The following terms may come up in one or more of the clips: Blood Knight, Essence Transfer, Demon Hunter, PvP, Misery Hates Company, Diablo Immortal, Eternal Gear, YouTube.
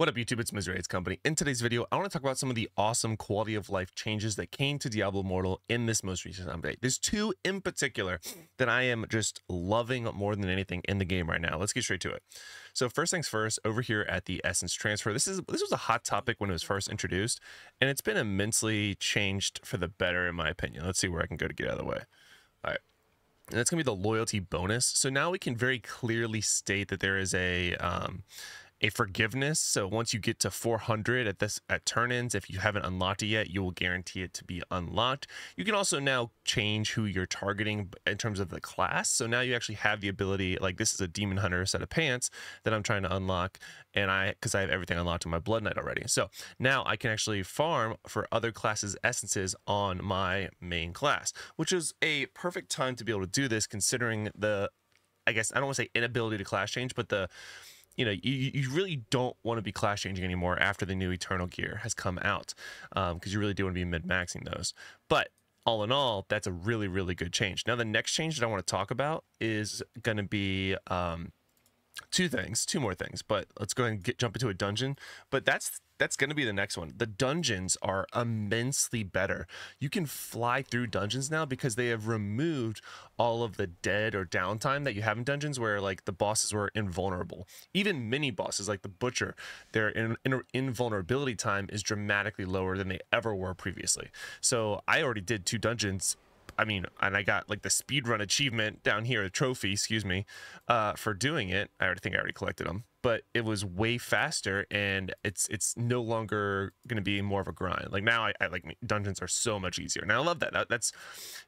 What up, YouTube? It's Misery Hates Company. In today's video, I want to talk about some of the awesome quality of life changes that came to Diablo Immortal in this most recent update. There's two in particular that I am just loving more than anything in the game right now. Let's get straight to it. So first things first, over here at the Essence Transfer, this was a hot topic when it was first introduced, and it's been immensely changed for the better, in my opinion. Let's see where I can go to get out of the way. All right. And that's going to be the loyalty bonus. So now we can very clearly state that there is a forgiveness. So once you get to 400 at turn-ins, if you haven't unlocked it yet, you will guarantee it to be unlocked. You can also now change who you're targeting in terms of the class. So now you actually have the ability, like this is a Demon Hunter set of pants that I'm trying to unlock, and because I have everything unlocked in my Blood Knight already. So now I can actually farm for other classes' essences on my main class, which is a perfect time to be able to do this, considering the, I guess I don't want to say inability to class change, but the, you know, you really don't want to be class changing anymore after the new Eternal Gear has come out, because you really do want to be mid-maxing those. But all in all, that's a really, really good change. Now, the next change that I want to talk about is going to be two more things, but let's go ahead and jump into a dungeon. But that's going to be the next one. The dungeons are immensely better. You can fly through dungeons now because they have removed all of the dead or downtime that you have in dungeons where, like, the bosses were invulnerable. Even mini bosses like the Butcher, their invulnerability time is dramatically lower than they ever were previously. So I already did two dungeons, I mean, and I got like the speedrun achievement down here, a trophy, excuse me, for doing it. I already collected them, but it was way faster, and it's no longer going to be more of a grind. Like now, I like dungeons are so much easier, and I love that. That's,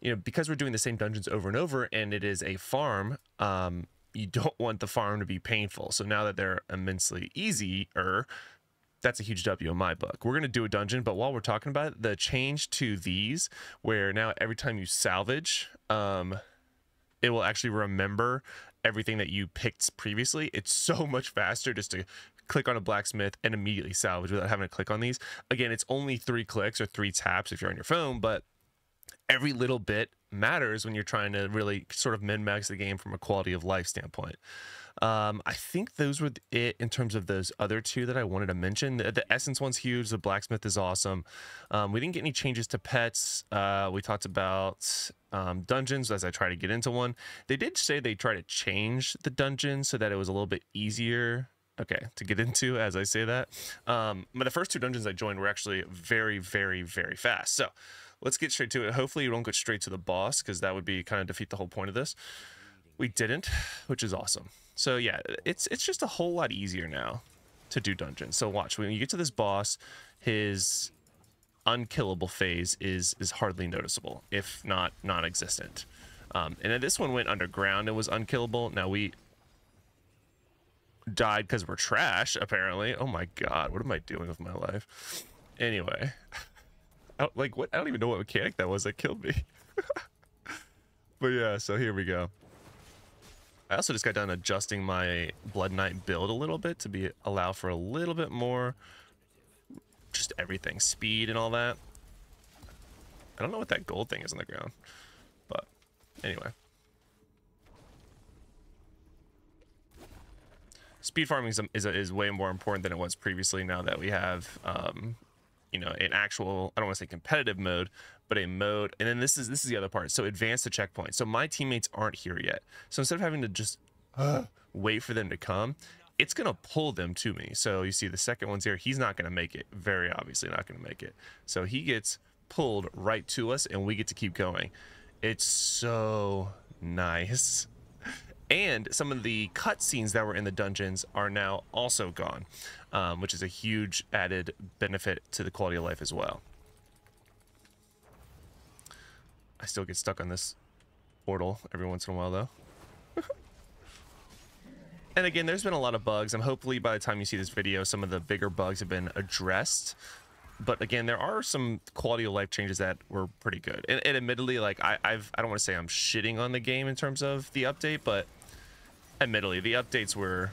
you know, because we're doing the same dungeons over and over, and it is a farm. You don't want the farm to be painful, so now that they're immensely easier, that's a huge W in my book. We're going to do a dungeon, but while we're talking about it, the change to these, where now every time you salvage, it will actually remember everything that you picked previously. It's so much faster just to click on a blacksmith and immediately salvage without having to click on these. Again, it's only 3 clicks or 3 taps if you're on your phone, but every little bit matters when you're trying to really sort of min-max the game from a quality of life standpoint. I think those were it in terms of those other two that I wanted to mention. The Essence one's huge. The blacksmith is awesome. We didn't get any changes to pets. We talked about dungeons as I try to get into one. They did say they try to change the dungeon so that it was a little bit easier, okay, to get into as I say that. But the first two dungeons I joined were actually very, very, very fast. So let's get straight to it. Hopefully you don't go straight to the boss, because that would be kind of defeat the whole point of this. We didn't, which is awesome. So yeah, it's just a whole lot easier now to do dungeons. So watch, when you get to this boss, his unkillable phase is hardly noticeable, if not non-existent. And then this one went underground and was unkillable. Now we died because we're trash, apparently. Oh my god, what am I doing with my life? Anyway, I don't even know what mechanic that was that killed me. But yeah, so here we go. I also just got done adjusting my Blood Knight build a little bit to allow for a little bit more, just everything, speed and all that. I don't know what that gold thing is on the ground, but anyway. Speed farming is way more important than it was previously. Now that we have, you know, an actual, I don't want to say competitive mode, but a mode. And then this is the other part. So advance to checkpoint. So my teammates aren't here yet. So instead of having to just wait for them to come, it's going to pull them to me. So you see the second one's here. He's not going to make it. Very obviously not going to make it. So he gets pulled right to us, and we get to keep going. It's so nice. And some of the cutscenes that were in the dungeons are now also gone, which is a huge added benefit to the quality of life as well. I still get stuck on this portal every once in a while, though. And again, there's been a lot of bugs. And hopefully by the time you see this video, some of the bigger bugs have been addressed. But again, there are some quality of life changes that were pretty good. And admittedly, like I don't want to say I'm shitting on the game in terms of the update, but admittedly, the updates were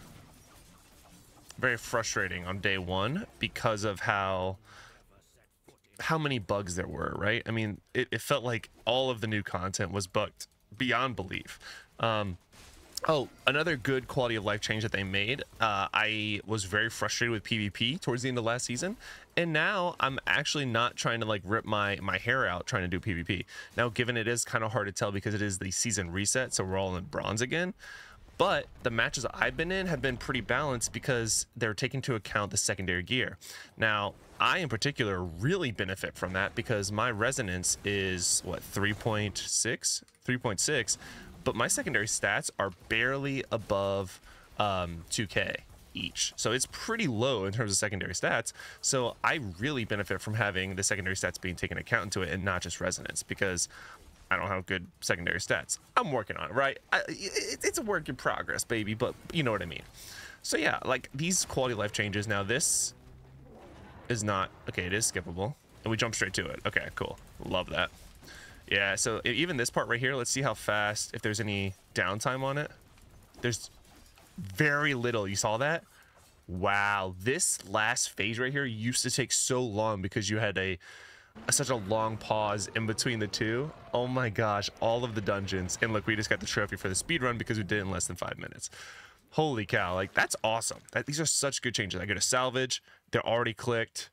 very frustrating on day one because of how many bugs there were, right? I mean, it felt like all of the new content was bugged beyond belief. Oh, another good quality of life change that they made. I was very frustrated with PvP towards the end of last season, and now I'm actually not trying to like rip my hair out trying to do PvP. Now, given it is kind of hard to tell because it is the season reset, so we're all in bronze again. But the matches I've been in have been pretty balanced because they're taking into account the secondary gear. Now, I in particular really benefit from that because my resonance is, what, 3.6? 3.6, but my secondary stats are barely above 2K each. So it's pretty low in terms of secondary stats. So I really benefit from having the secondary stats being taken account into it and not just resonance, because I don't have good secondary stats. I'm working on it, right? It's a work in progress, baby, but you know what I mean. So yeah, like these quality of life changes. Now this is not, okay, it is skippable. And we jump straight to it. Okay, cool. Love that. Yeah, so even this part right here, let's see how fast, if there's any downtime on it. There's very little. You saw that? Wow, this last phase right here used to take so long because you had such a long pause in between the two. Oh my gosh, all of the dungeons. And look, we just got the trophy for the speed run because we did it in less than 5 minutes. Holy cow, like that's awesome. These are such good changes. I go to salvage, they're already clicked,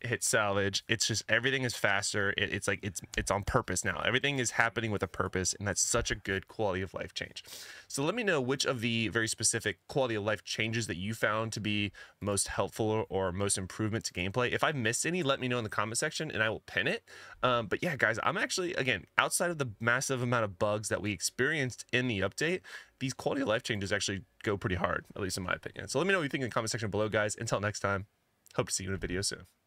hit salvage. It's just everything is faster. It's like it's on purpose now. Everything is happening with a purpose, and that's such a good quality of life change. So let me know which of the very specific quality of life changes that you found to be most helpful or most improvement to gameplay. If I missed any, let me know in the comment section and I will pin it. But yeah, guys, I'm actually, again, outside of the massive amount of bugs that we experienced in the update, these quality of life changes actually go pretty hard, at least in my opinion. So let me know what you think in the comment section below, guys. Until next time, hope to see you in a video soon.